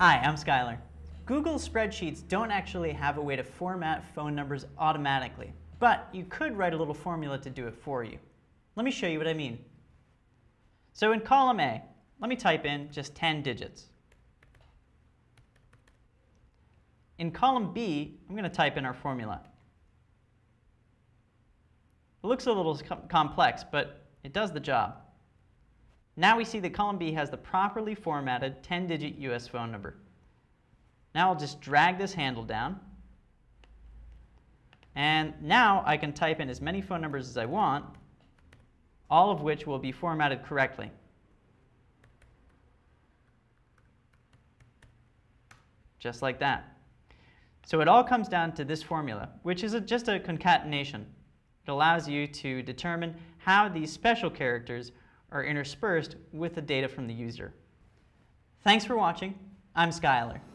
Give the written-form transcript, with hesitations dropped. Hi, I'm Skylar. Google Spreadsheets don't actually have a way to format phone numbers automatically, but you could write a little formula to do it for you. Let me show you what I mean. So in column A, let me type in just 10 digits. In column B, I'm going to type in our formula. It looks a little complex, but it does the job. Now we see that column B has the properly formatted 10-digit US phone number. Now I'll just drag this handle down. And now I can type in as many phone numbers as I want, all of which will be formatted correctly. Just like that. So it all comes down to this formula, which is just a concatenation. It allows you to determine how these special characters are interspersed with the data from the user. Thanks for watching. I'm Skylar.